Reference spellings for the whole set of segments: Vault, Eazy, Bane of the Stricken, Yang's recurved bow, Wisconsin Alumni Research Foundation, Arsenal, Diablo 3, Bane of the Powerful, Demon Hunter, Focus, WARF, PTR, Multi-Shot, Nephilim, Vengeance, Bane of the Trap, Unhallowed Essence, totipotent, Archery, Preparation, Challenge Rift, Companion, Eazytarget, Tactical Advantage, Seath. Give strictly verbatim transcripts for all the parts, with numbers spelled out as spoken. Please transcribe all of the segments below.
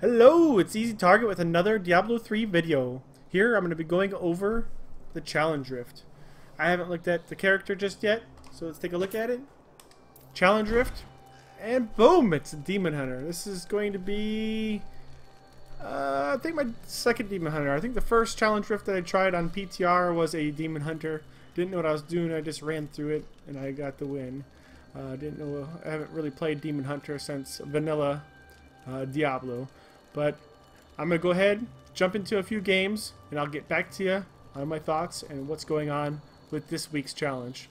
Hello, it's Easy Target with another Diablo three video. Here I'm going to be going over the Challenge Rift. I haven't looked at the character just yet, so let's take a look at it. Challenge Rift, and boom, it's a Demon Hunter. This is going to be, uh, I think my second Demon Hunter. I think the first Challenge Rift that I tried on P T R was a Demon Hunter. Didn't know what I was doing, I just ran through it, and I got the win. Uh, didn't know, I haven't really played Demon Hunter since Vanilla uh, Diablo. But I'm going to go ahead, jump into a few games, and I'll get back to you on my thoughts and what's going on with this week's challenge.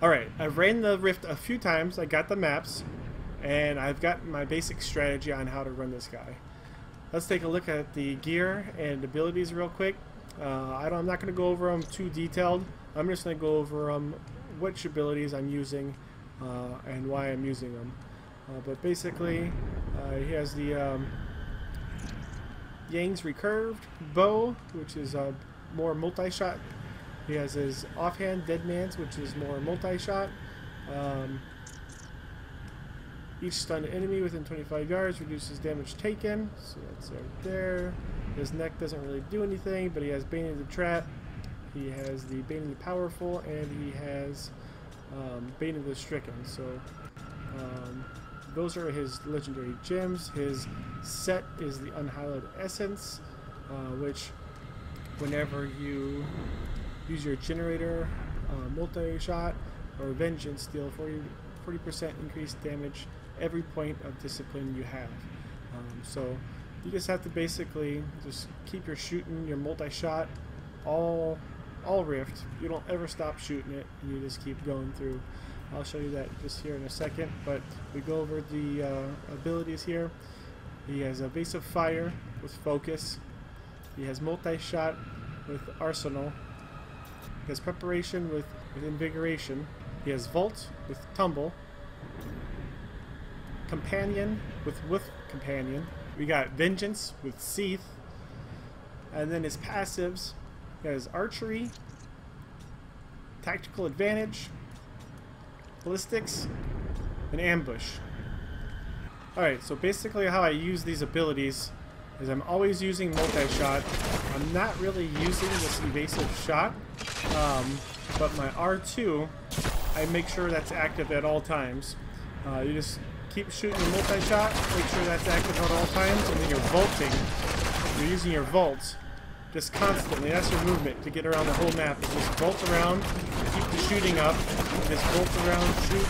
Alright, I've ran the Rift a few times, I got the maps, and I've got my basic strategy on how to run this guy. Let's take a look at the gear and abilities real quick. Uh, I don't, I'm not going to go over them too detailed. I'm just going to go over um, which abilities I'm using uh, and why I'm using them. Uh, but basically, uh, he has the um, Yang's recurved bow, which is uh, more multi-shot. He has his offhand dead man's, which is more multi-shot. Um, each stunned enemy within twenty-five yards reduces damage taken. So that's right there. His neck doesn't really do anything, but he has Bane of the Trap. He has the Bane of the Powerful, and he has um, Bane of the Stricken. So. Um, Those are his legendary gems. His set is the Unhallowed Essence, uh, which whenever you use your generator, uh, multi-shot, or vengeance, deal forty percent increased damage every point of discipline you have. Um, so you just have to basically just keep your shooting, your multi-shot, all, all rift. You don't ever stop shooting it, and you just keep going through. I'll show you that just here in a second, but we go over the uh, abilities here. He has Evasive Fire with Focus. He has Multi-Shot with Arsenal. He has Preparation with, with Invigoration. He has Vault with Tumble. Companion with with Companion. We got Vengeance with Seath. And then his passives. He has Archery. Tactical Advantage. Ballistics, and Ambush. Alright, so basically how I use these abilities is I'm always using multi-shot. I'm not really using this evasive shot, um, but my R two, I make sure that's active at all times. Uh, you just keep shooting your multi-shot, make sure that's active at all times, and then you're vaulting. You're using your vaults just constantly. That's your movement to get around the whole map. Is just vault around, keep the shooting up. Just bolt around, shoot,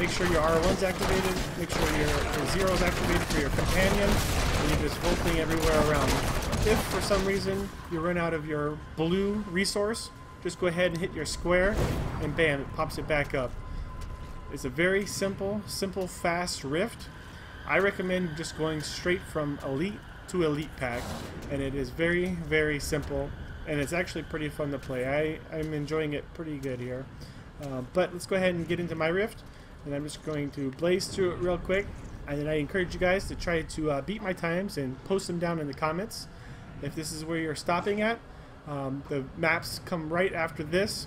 make sure your R one's activated, make sure your, your zero's activated for your companion, and you're just bolting everywhere around. If for some reason you run out of your blue resource, just go ahead and hit your square, and bam, it pops it back up. It's a very simple, simple, fast rift. I recommend just going straight from elite to elite pack, and it is very, very simple, and it's actually pretty fun to play. I, I'm enjoying it pretty good here. Uh, but let's go ahead and get into my rift, and I'm just going to blaze through it real quick, and then I encourage you guys to try to uh, beat my times and post them down in the comments if this is where you're stopping at. Um, the maps come right after this,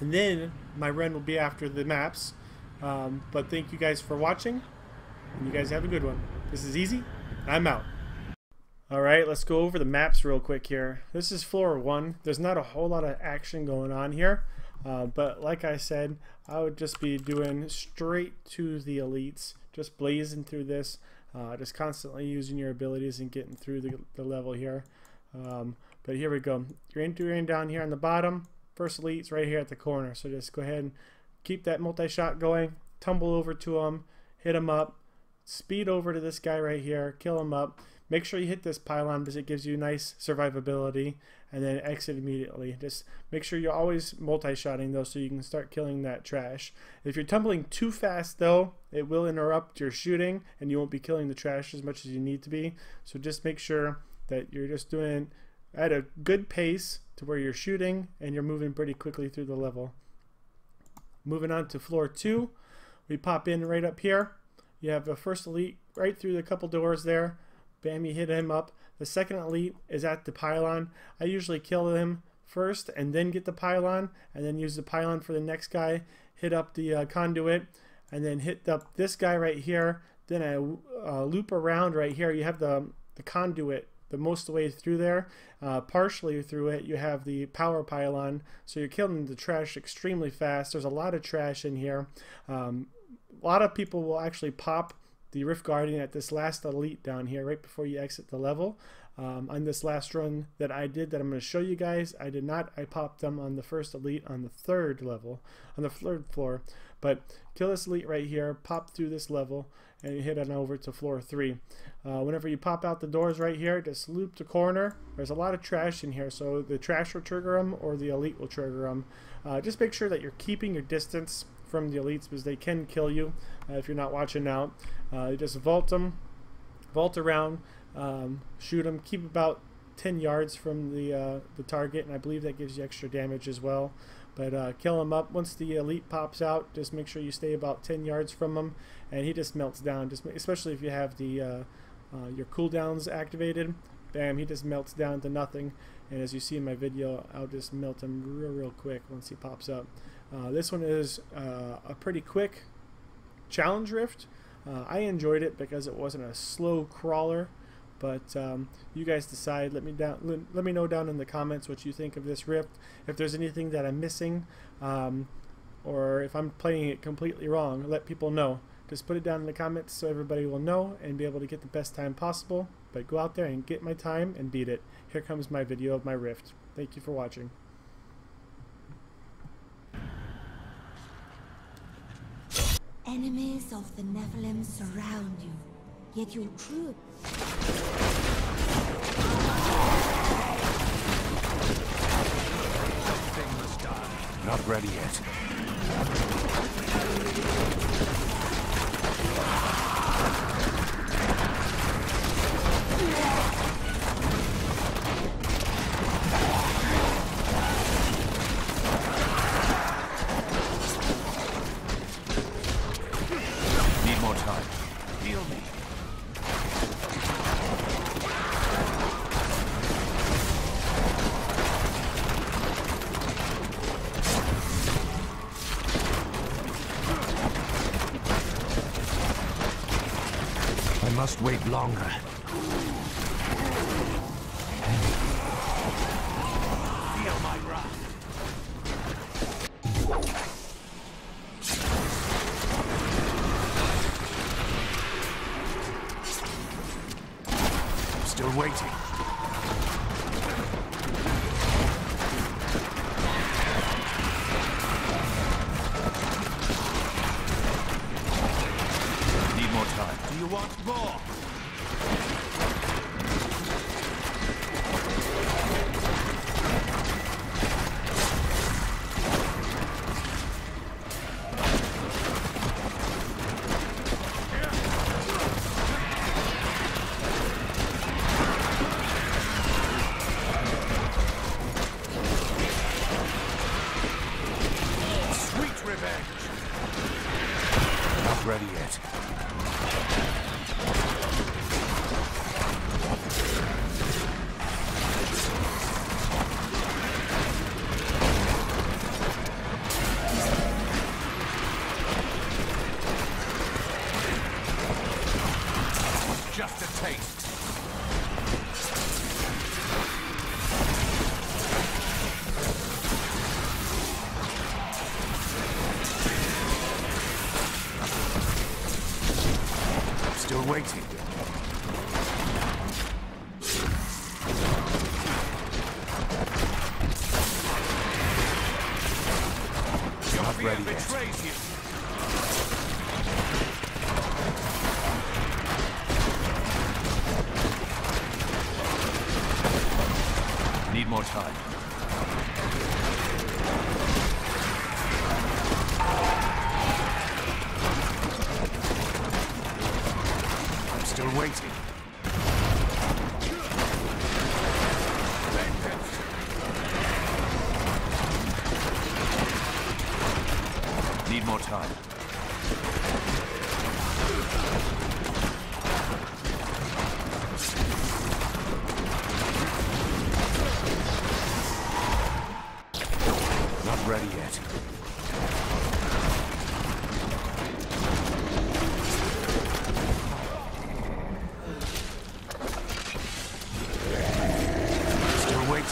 and then my run will be after the maps. Um, but thank you guys for watching, and you guys have a good one. This is Easy, and I'm out. Alright, let's go over the maps real quick here. This is floor one. There's not a whole lot of action going on here. Uh, but like I said, I would just be doing straight to the elites, just blazing through this, uh, just constantly using your abilities and getting through the, the level here. Um, but here we go. You're entering down here on the bottom. First elite's right here at the corner. So just go ahead and keep that multi-shot going. Tumble over to him, hit him up, speed over to this guy right here, kill him up. Make sure you hit this pylon because it gives you nice survivability, and then exit immediately. Just make sure you're always multi-shotting though, so you can start killing that trash. If you're tumbling too fast though, it will interrupt your shooting and you won't be killing the trash as much as you need to be. So just make sure that you're just doing at a good pace to where you're shooting and you're moving pretty quickly through the level. Moving on to floor two, we pop in right up here. You have the first elite right through the couple doors there. Bam, you hit him up. The second elite is at the pylon. I usually kill him first and then get the pylon, and then use the pylon for the next guy, hit up the uh, conduit, and then hit up this guy right here. Then I uh, loop around right here. You have the, the conduit the most way through there. Uh, partially through it, you have the power pylon. So you're killing the trash extremely fast. There's a lot of trash in here. Um, a lot of people will actually pop the Rift Guardian at this last elite down here right before you exit the level. Um, on this last run that I did that I'm going to show you guys, I did not. I popped them on the first elite on the third level, on the third floor. But kill this elite right here, pop through this level, and you head on over to floor three. Uh, whenever you pop out the doors right here, just loop the corner. There's a lot of trash in here, so the trash will trigger them or the elite will trigger them. Uh, just make sure that you're keeping your distance from the elites because they can kill you uh, if you're not watching out. Uh, you just vault them, vault around. Um, shoot them, keep about ten yards from the uh, the target, and I believe that gives you extra damage as well. But uh, kill him up. Once the elite pops out, just make sure you stay about ten yards from him, and he just melts down. Just especially if you have the uh, uh, your cooldowns activated, bam, he just melts down to nothing. And as you see in my video, I'll just melt him real real quick once he pops up. Uh, this one is uh, a pretty quick challenge rift. Uh, I enjoyed it because it wasn't a slow crawler. But um, you guys decide. Let me down. Let, let me know down in the comments what you think of this rift. If there's anything that I'm missing, um, or if I'm playing it completely wrong, let people know. Just put it down in the comments so everybody will know and be able to get the best time possible. But go out there and get my time and beat it. Here comes my video of my rift. Thank you for watching. Enemies of the Nephilim surround you. Yet your troops not ready yet. Need more time. Heal me. Must wait longer. Feel my wrath. I'm still waiting. You want more? Sweet revenge. Not ready yet. Just a taste. I'm still waiting. Not ready yet. Need more time. I'm still waiting. Need more time. Ready yet. wait.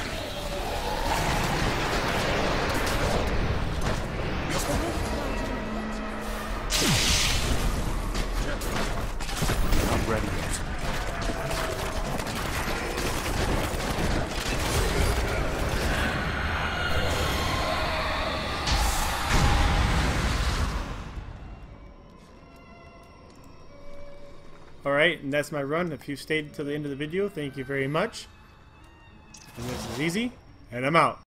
Alright, and that's my run. If you stayed till the end of the video, thank you very much. And this is easy, and I'm out.